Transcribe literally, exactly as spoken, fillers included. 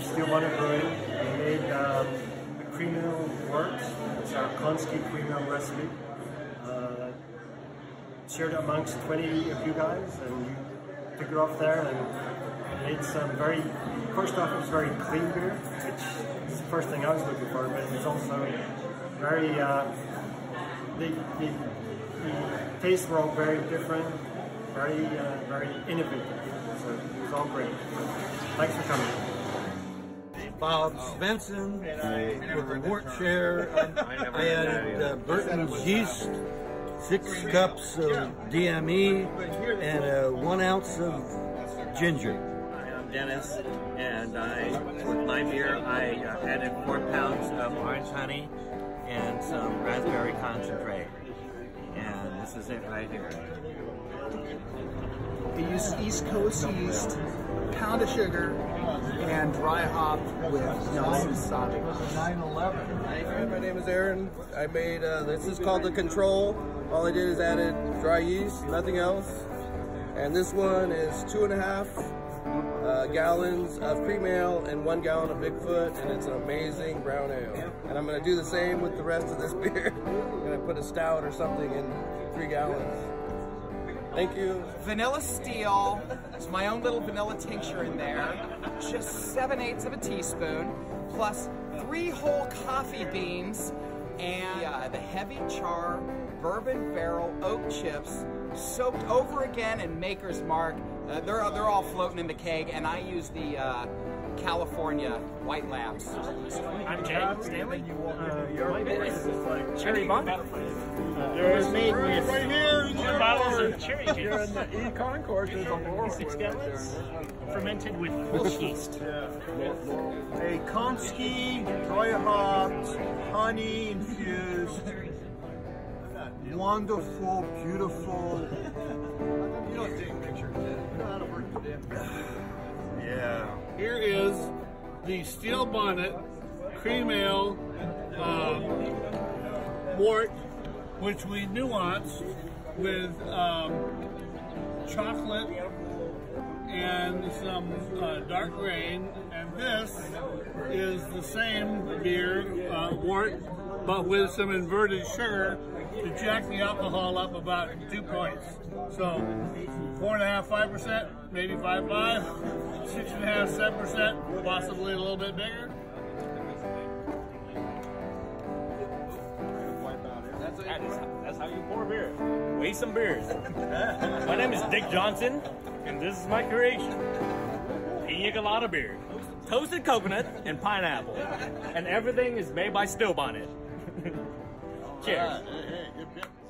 Steel Bonnet Brewing. We made um, the cream ale works. It's our Konski cream ale recipe. Uh, shared amongst twenty of you guys, and you took it off there and made some very, first off, it's very clean beer, which is the first thing I was looking for, but it's also very, uh, the, the, the tastes were all very different, very, uh, very innovative. So it was all great. Thanks for coming. Bob Svensson with the wort share. I added uh, Burton's yeast, six cups of D M E, and uh, one ounce of ginger. Hi, I'm Dennis, and I, with my beer, I uh, added four pounds of orange honey and some raspberry concentrate. And this is it right here. They use East Coast yeast, pound of sugar, and dry hopped with Nelson Sauvage. nine eleven. My name is Aaron. I made, uh, this is called the Control. All I did is added dry yeast, nothing else. And this one is two and a half uh, gallons of cream ale and one gallon of Bigfoot, and it's an amazing brown ale. And I'm gonna do the same with the rest of this beer. I'm gonna put a stout or something in three gallons. Thank you. Vanilla steel. There's my own little vanilla tincture in there. Just seven-eighths of a teaspoon, plus three whole coffee beans, and uh, the heavy char bourbon barrel oak chips soaked over again in Maker's Mark. Uh, they're, they're all floating in the keg, and I use the uh, California White Labs. I'm Jay. Stanley? Uh, your voice is like cherry bonnet. It was made with right here, four bottles of cherry juice. You're in the E-Concourse. There's a laurel. Six gallons. Fermented with bush yeast. A Konski, dry-hopped, honey-infused, wonderful, beautiful. You don't take pictures, you know how to work today. Yeah. Here is the Steel Bonnet Cream Ale um, wort, which we nuanced with um, chocolate and some uh, dark grain. And this is the same beer, uh, wort, but with some inverted sugar to jack the alcohol up about two points. So four and a half, five percent, maybe five, five, six and a half, seven percent, possibly a little bit bigger. That is, that's how you pour beer. Weigh some beers. My name is Dick Johnson, and this is my creation. Pina colada beer. Toasted coconut and pineapple. And everything is made by Steel Bonnet. Cheers. Uh, hey, hey, good